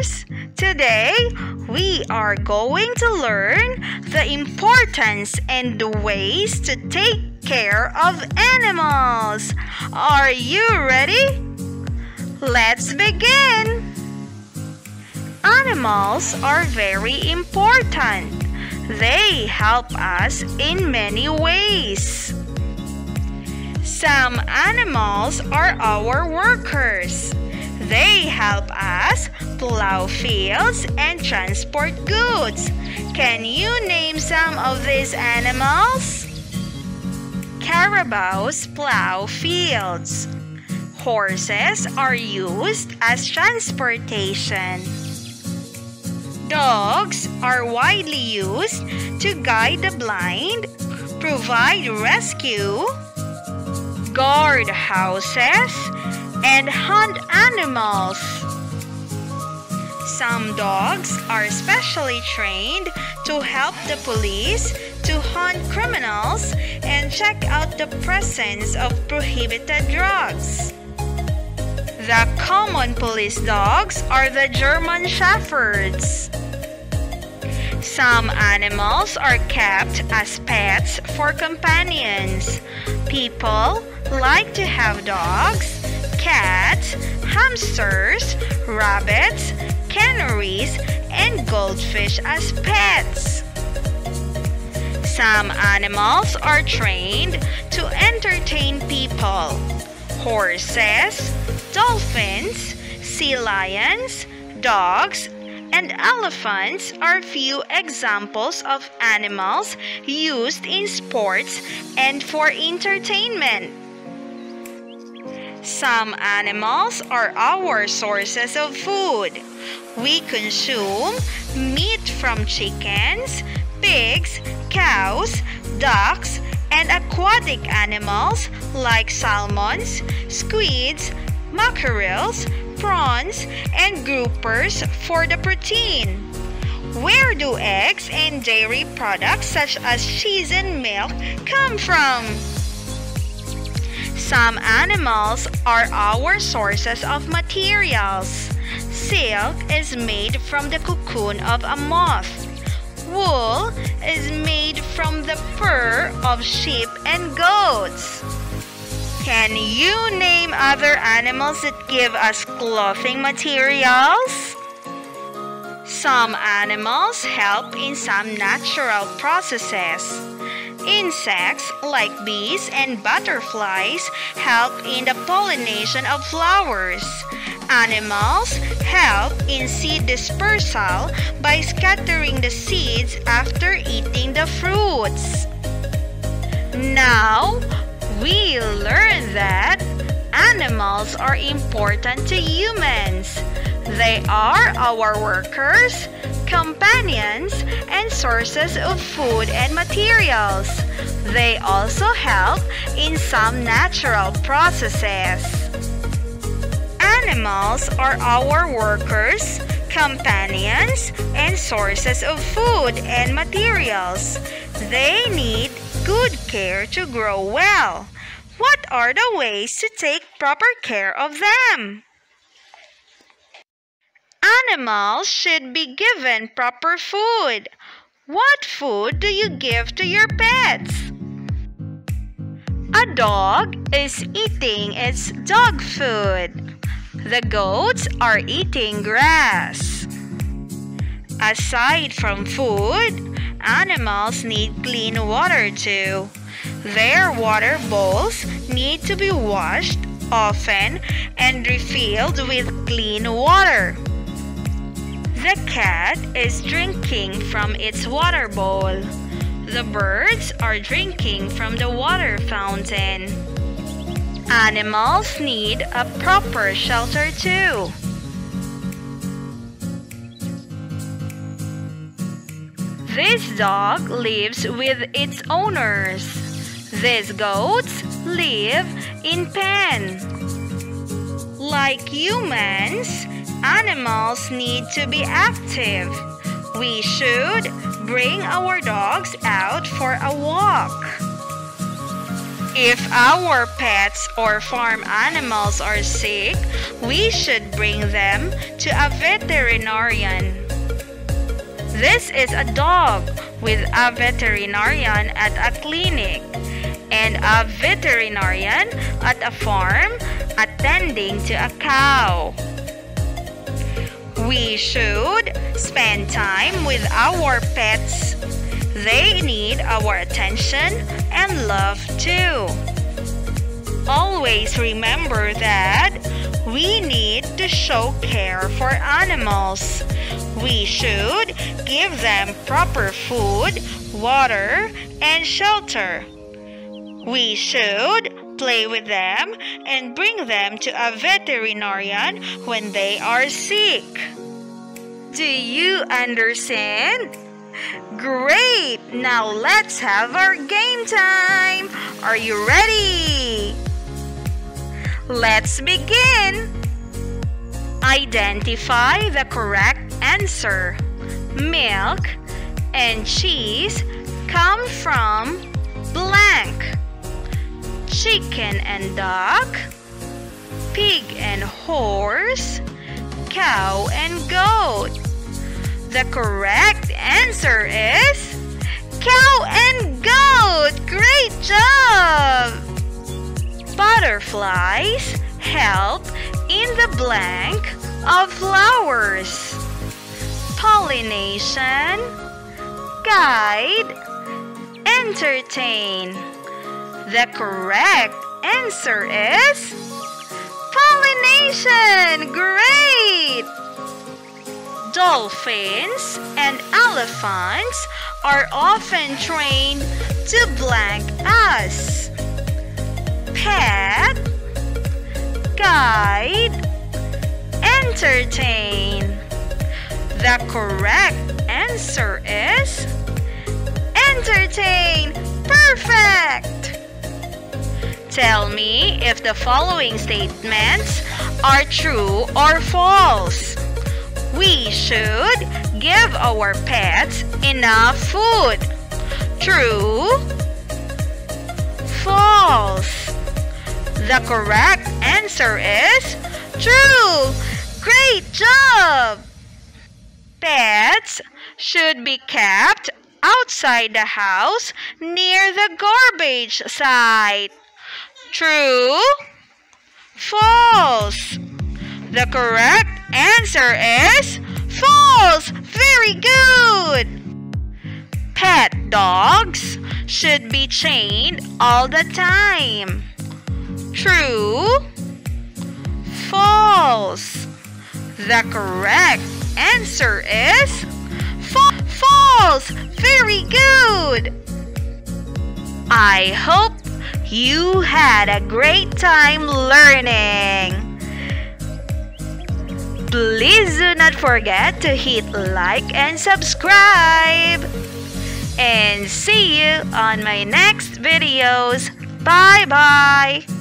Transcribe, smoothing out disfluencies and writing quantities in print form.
listeners! Today, we are going to learn the importance and the ways to take care of animals. Are you ready? Let's begin! Animals are very important. They help us in many ways. Some animals are our workers. They help us plow fields and transport goods. Can you name some of these animals? Carabaos plow fields. Horses are used as transportation. Dogs are widely used to guide the blind, provide rescue, guard houses, and hunt animals. Some dogs are specially trained to help the police to hunt criminals and check out the presence of prohibited drugs. The common police dogs are the German Shepherds. Some animals are kept as pets for companions. People like to have dogs, cats, hamsters, rabbits, canaries, and goldfish as pets. Some animals are trained to entertain people. Horses, dolphins, sea lions, dogs, and elephants are few examples of animals used in sports and for entertainment. Some animals are our sources of food. We consume meat from chickens, pigs, cows, ducks, and aquatic animals like salmons, squids, mackerels, prawns, and groupers for the protein. Where do eggs and dairy products such as cheese and milk come from? Some animals are our sources of materials. Silk is made from the cocoon of a moth. Wool is made from the fur of sheep and goats. Can you name other animals that give us clothing materials? Some animals help in some natural processes. Insects like bees and butterflies help in the pollination of flowers. Animals help in seed dispersal by scattering the seeds after eating the fruits. Now, we learn that animals are important to humans. They are our workers, companions, and sources of food and materials. They also help in some natural processes. Animals are our workers, companions, and sources of food and materials. They need good care to grow well. What are the ways to take proper care of them? Animals should be given proper food. What food do you give to your pets? A dog is eating its dog food. The goats are eating grass. Aside from food, animals need clean water too. Their water bowls need to be washed often and refilled with clean water. The cat is drinking from its water bowl. The birds are drinking from the water fountain. Animals need a proper shelter too. This dog lives with its owners. These goats live in pens. Like humans, animals need to be active. We should bring our dogs out for a walk. If our pets or farm animals are sick, we should bring them to a veterinarian. This is a dog with a veterinarian at a clinic and a veterinarian at a farm attending to a cow. We should spend time with our pets. They need our attention and love too. Always remember that we need to show care for animals. We should give them proper food, water, and shelter. We should play with them and bring them to a veterinarian when they are sick. Do you understand? Great! Now let's have our game time! Are you ready? Let's begin! Identify the correct answer. Milk and cheese come from blank. Chicken and duck, pig and horse, cow and goat. The correct answer is cow and goat. Great job! Butterflies help in the blank of flowers. Pollination, guide, entertain. The correct answer is pollination. Great! Dolphins and elephants are often trained to blank as pet, guide, entertain. The correct answer is entertain. Perfect! Tell me if the following statements are true or false. We should give our pets enough food. True? False? The correct answer is true. Great job! Pets should be kept outside the house near the garbage site. True? False? The correct answer is false. Very good. Pet dogs should be chained all the time. True? False? The correct answer is false. Very good. I hope you had a great time learning. Please do not forget to hit like and subscribe. And see you on my next videos. Bye-bye.